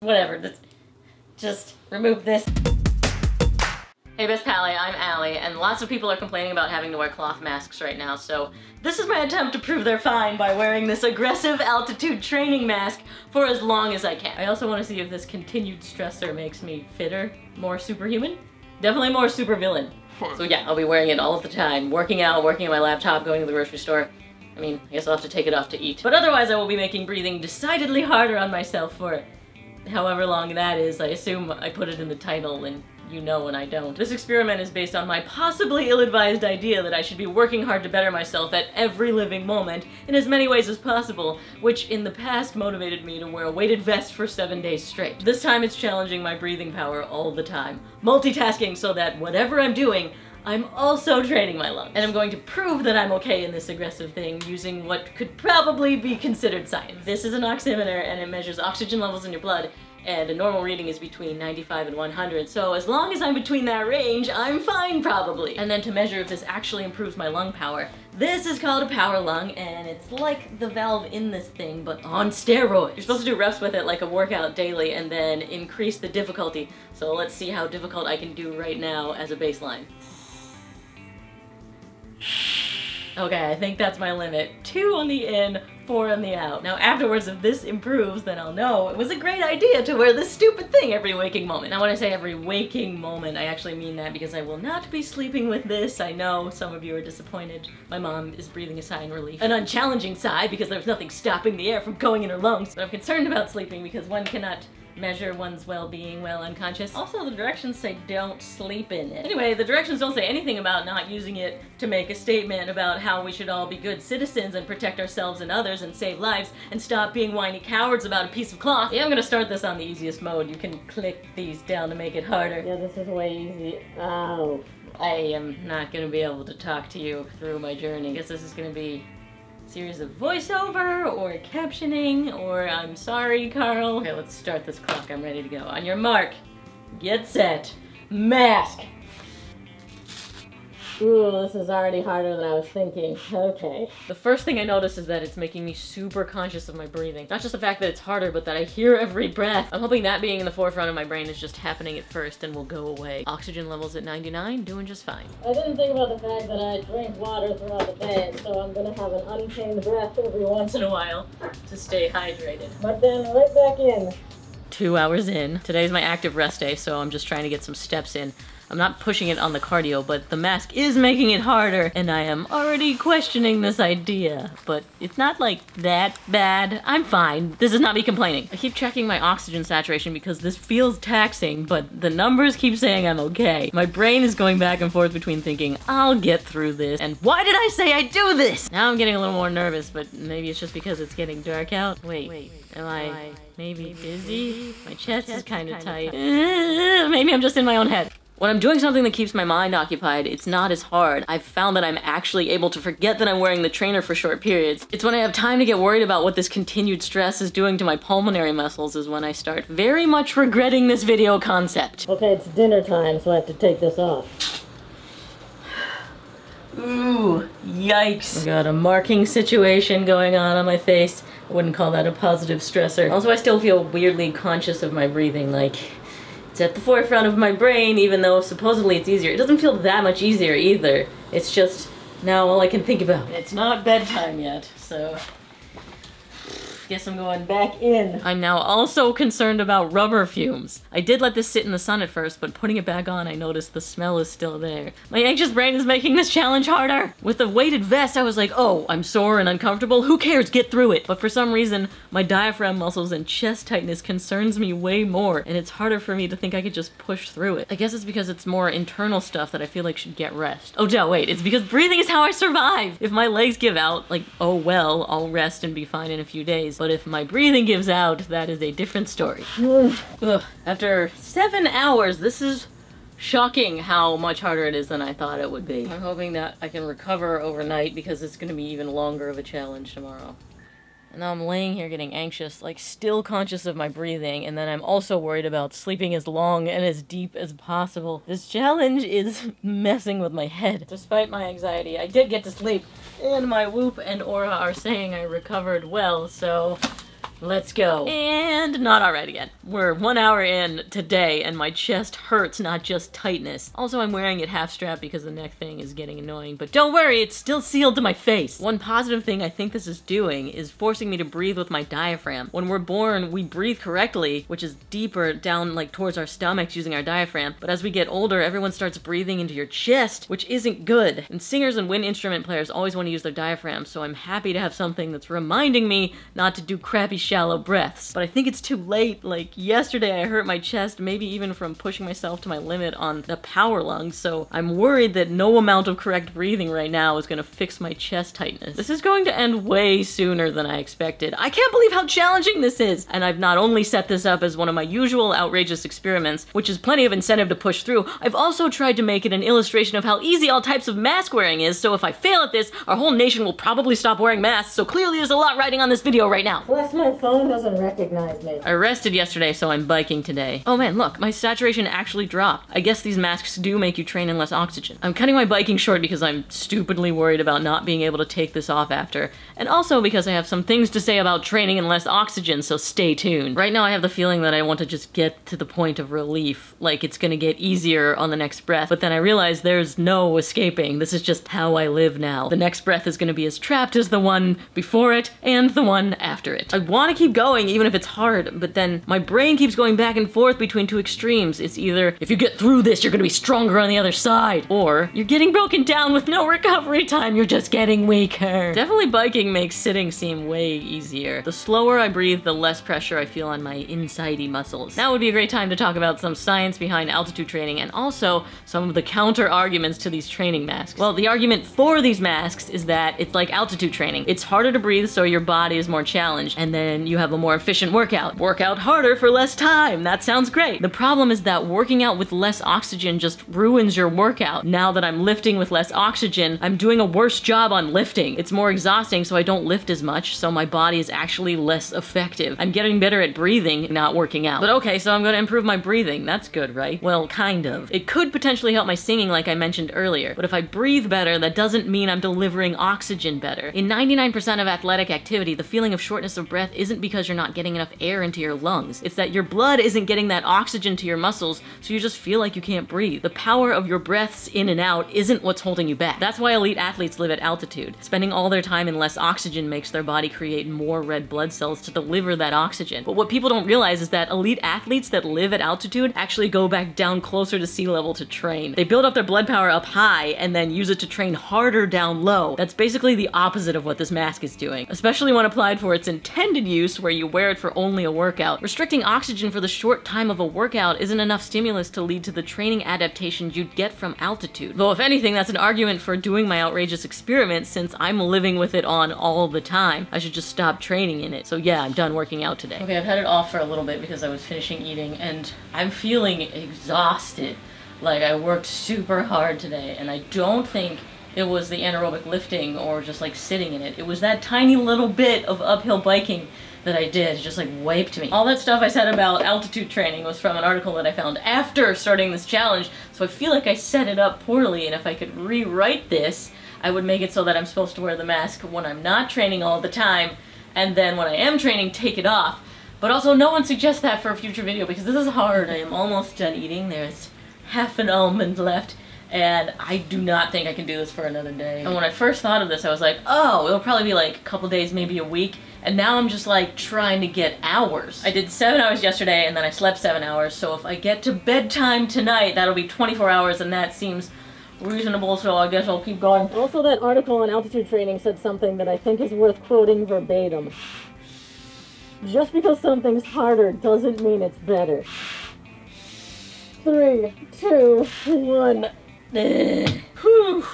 Whatever, just remove this. Hey best pally, I'm Allie, and lots of people are complaining about having to wear cloth masks right now, so this is my attempt to prove they're fine by wearing this aggressive altitude training mask for as long as I can. I also want to see if this continued stressor makes me fitter, more superhuman, definitely more supervillain. So yeah, I'll be wearing it all the time, working out, working on my laptop, going to the grocery store. I mean, I guess I'll have to take it off to eat. But otherwise I will be making breathing decidedly harder on myself for however long that is. I assume I put it in the title and you know when I don't. This experiment is based on my possibly ill-advised idea that I should be working hard to better myself at every living moment in as many ways as possible, which in the past motivated me to wear a weighted vest for 7 days straight. This time it's challenging my breathing power all the time, multitasking so that whatever I'm doing, I'm also training my lungs. And I'm going to prove that I'm okay in this aggressive thing using what could probably be considered science. This is an oximeter and it measures oxygen levels in your blood, and a normal reading is between 95 and 100, so as long as I'm between that range, I'm fine probably. And then to measure if this actually improves my lung power, this is called a power lung, and it's like the valve in this thing, but on steroids. You're supposed to do reps with it like a workout daily and then increase the difficulty. So let's see how difficult I can do right now as a baseline. Okay, I think that's my limit. 2 on the in, 4 on the out. Now afterwards, if this improves, then I'll know it was a great idea to wear this stupid thing every waking moment. Now when I say every waking moment, I actually mean that because I will not be sleeping with this. I know some of you are disappointed. My mom is breathing a sigh in relief. An unchallenging sigh because there's nothing stopping the air from going in her lungs. But I'm concerned about sleeping because one cannot measure one's well-being while unconscious. Also, the directions say don't sleep in it. Anyway, the directions don't say anything about not using it to make a statement about how we should all be good citizens and protect ourselves and others and save lives and stop being whiny cowards about a piece of cloth. Yeah, I'm gonna start this on the easiest mode. You can click these down to make it harder. Yeah, this is way easy. Oh. I am not gonna be able to talk to you through my journey. I guess this is gonna be series of voiceover or captioning or I'm sorry, Carl. Okay, let's start this clock. I'm ready to go. On your mark, get set, mask. Ooh, this is already harder than I was thinking. Okay. The first thing I notice is that it's making me super conscious of my breathing. Not just the fact that it's harder, but that I hear every breath. I'm hoping that being in the forefront of my brain is just happening at first and will go away. Oxygen levels at 99, doing just fine. I didn't think about the fact that I drink water throughout the day, so I'm gonna have an unchained breath every once in a while to stay hydrated. But then right back in. 2 hours in. Today's my active rest day, so I'm just trying to get some steps in. I'm not pushing it on the cardio, but the mask is making it harder, and I am already questioning this idea, but it's not like that bad. I'm fine. This is not me complaining. I keep checking my oxygen saturation because this feels taxing, but the numbers keep saying I'm okay. My brain is going back and forth between thinking, I'll get through this, and why did I say I do this? Now I'm getting a little more nervous, but maybe it's just because it's getting dark out. Wait. Am I maybe dizzy? My chest is kind of tight. Maybe I'm just in my own head. When I'm doing something that keeps my mind occupied, it's not as hard. I've found that I'm actually able to forget that I'm wearing the trainer for short periods. It's when I have time to get worried about what this continued stress is doing to my pulmonary muscles is when I start very much regretting this video concept. Okay, it's dinner time, so I have to take this off. Ooh, yikes. I got a marking situation going on my face. I wouldn't call that a positive stressor. Also, I still feel weirdly conscious of my breathing, like it's at the forefront of my brain, even though supposedly it's easier. It doesn't feel that much easier either. It's just now all I can think about. It's not bedtime yet, so guess I'm going back in. I'm now also concerned about rubber fumes. I did let this sit in the sun at first, but putting it back on, I noticed the smell is still there. My anxious brain is making this challenge harder. With a weighted vest, I was like, oh, I'm sore and uncomfortable. Who cares? Get through it. But for some reason, my diaphragm muscles and chest tightness concerns me way more, and it's harder for me to think I could just push through it. I guess it's because it's more internal stuff that I feel like should get rest. Oh, no, wait. It's because breathing is how I survive. If my legs give out, like, oh, well, I'll rest and be fine in a few days. But if my breathing gives out, that is a different story. Ugh. After 7 hours, this is shocking how much harder it is than I thought it would be. I'm hoping that I can recover overnight because it's going to be even longer of a challenge tomorrow. And now I'm laying here getting anxious, like still conscious of my breathing, and then I'm also worried about sleeping as long and as deep as possible. This challenge is messing with my head. Despite my anxiety, I did get to sleep, and my WHOOP and Oura are saying I recovered well, so Let's go. And not all right again. We're 1 hour in today and my chest hurts, not just tightness. Also, I'm wearing it half strapped because the neck thing is getting annoying, but don't worry, it's still sealed to my face. One positive thing I think this is doing is forcing me to breathe with my diaphragm. When we're born, we breathe correctly, which is deeper down like towards our stomachs using our diaphragm. But as we get older, everyone starts breathing into your chest, which isn't good. And singers and wind instrument players always want to use their diaphragms, so I'm happy to have something that's reminding me not to do crappy shallow breaths. But I think it's too late. Like yesterday I hurt my chest, maybe even from pushing myself to my limit on the power lung, so I'm worried that no amount of correct breathing right now is gonna fix my chest tightness. This is going to end way sooner than I expected. I can't believe how challenging this is! And I've not only set this up as one of my usual outrageous experiments, which is plenty of incentive to push through, I've also tried to make it an illustration of how easy all types of mask wearing is, so if I fail at this, our whole nation will probably stop wearing masks, so clearly there's a lot riding on this video right now. Bless my phone doesn't recognize me. I rested yesterday, so I'm biking today. Oh man, look, my saturation actually dropped. I guess these masks do make you train in less oxygen. I'm cutting my biking short because I'm stupidly worried about not being able to take this off after, and also because I have some things to say about training in less oxygen, so stay tuned. Right now I have the feeling that I want to just get to the point of relief, like it's gonna get easier on the next breath, but then I realize there's no escaping. This is just how I live now. The next breath is gonna be as trapped as the one before it and the one after it. I wanna keep going even if it's hard, but then my brain keeps going back and forth between two extremes. It's either, if you get through this, you're gonna be stronger on the other side, or you're getting broken down with no recovery time, you're just getting weaker. Definitely biking makes sitting seem way easier. The slower I breathe, the less pressure I feel on my insidey muscles. Now would be a great time to talk about some science behind altitude training and also some of the counter arguments to these training masks. Well, the argument for these masks is that it's like altitude training. It's harder to breathe, so your body is more challenged, and then you have a more efficient workout. Work out harder for less time. That sounds great. The problem is that working out with less oxygen just ruins your workout. Now that I'm lifting with less oxygen, I'm doing a worse job on lifting. It's more exhausting, so I don't lift as much, so my body is actually less effective. I'm getting better at breathing, not working out. But okay, so I'm gonna improve my breathing. That's good, right? Well, kind of. It could potentially help my singing like I mentioned earlier, but if I breathe better, that doesn't mean I'm delivering oxygen better. In 99% of athletic activity, the feeling of shortness of breath isn't because you're not getting enough air into your lungs. It's that your blood isn't getting that oxygen to your muscles, so you just feel like you can't breathe. The power of your breaths in and out isn't what's holding you back. That's why elite athletes live at altitude. Spending all their time in less oxygen makes their body create more red blood cells to deliver that oxygen. But what people don't realize is that elite athletes that live at altitude actually go back down closer to sea level to train. They build up their blood power up high and then use it to train harder down low. That's basically the opposite of what this mask is doing, especially when applied for its intended use where you wear it for only a workout. Restricting oxygen for the short time of a workout isn't enough stimulus to lead to the training adaptation you'd get from altitude. Though if anything, that's an argument for doing my outrageous experiment since I'm living with it on all the time. I should just stop training in it. So yeah, I'm done working out today. Okay, I've had it off for a little bit because I was finishing eating and I'm feeling exhausted. Like I worked super hard today and I don't think it was the anaerobic lifting or just like sitting in it. It was that tiny little bit of uphill biking that I did, just like wiped me. All that stuff I said about altitude training was from an article that I found after starting this challenge, so I feel like I set it up poorly, and if I could rewrite this, I would make it so that I'm supposed to wear the mask when I'm not training all the time, and then when I am training, take it off. But also, no one suggests that for a future video, because this is hard. I am almost done eating. There's half an almond left, and I do not think I can do this for another day. And when I first thought of this, I was like, oh, it'll probably be like a couple days, maybe a week. And now I'm just like trying to get hours. I did 7 hours yesterday and then I slept 7 hours. So if I get to bedtime tonight, that'll be 24 hours and that seems reasonable, so I guess I'll keep going. Also, that article on altitude training said something that I think is worth quoting verbatim. Just because something's harder doesn't mean it's better. 3, 2, 1. Whew.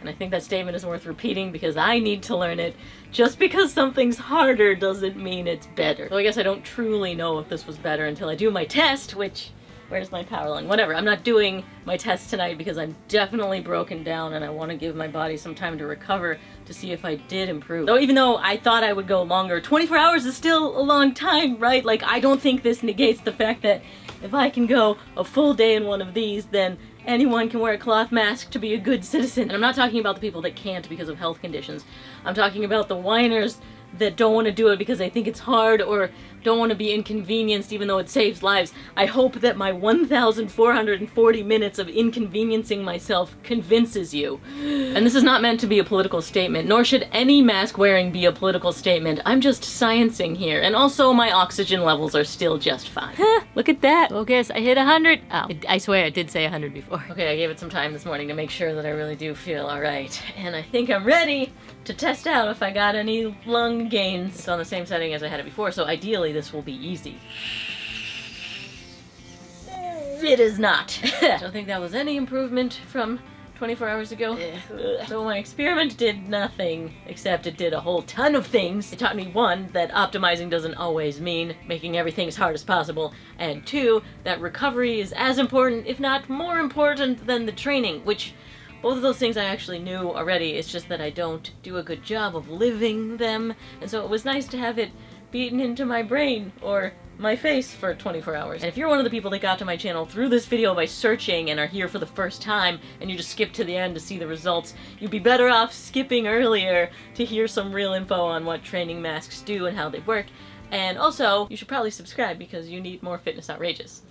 And I think that statement is worth repeating because I need to learn it. Just because something's harder doesn't mean it's better. So I guess I don't truly know if this was better until I do my test, which, where's my power lung? Whatever, I'm not doing my test tonight because I'm definitely broken down and I want to give my body some time to recover to see if I did improve. Though even though I thought I would go longer, 24 hours is still a long time, right? Like, I don't think this negates the fact that if I can go a full day in one of these, then anyone can wear a cloth mask to be a good citizen. And I'm not talking about the people that can't because of health conditions. I'm talking about the whiners that don't want to do it because they think it's hard or don't want to be inconvenienced even though it saves lives. I hope that my 1,440 minutes of inconveniencing myself convinces you. And this is not meant to be a political statement, nor should any mask wearing be a political statement. I'm just sciencing here. And also my oxygen levels are still just fine. Huh, look at that. Focus, I hit 100. Oh, I swear I did say 100 before. Okay, I gave it some time this morning to make sure that I really do feel all right. And I think I'm ready to test out if I got any lung gains. It's on the same setting as I had it before, so ideally this will be easy. It is not. I don't think that was any improvement from 24 hours ago. So my experiment did nothing, except it did a whole ton of things. It taught me, one, that optimizing doesn't always mean making everything as hard as possible, and two, that recovery is as important, if not more important, than the training, which both of those things I actually knew already. It's just that I don't do a good job of living them, and so it was nice to have it beaten into my brain or my face for 24 hours. And if you're one of the people that got to my channel through this video by searching and are here for the first time and you just skip to the end to see the results, you'd be better off skipping earlier to hear some real info on what training masks do and how they work. And also, you should probably subscribe because you need more Fitness Outrageous.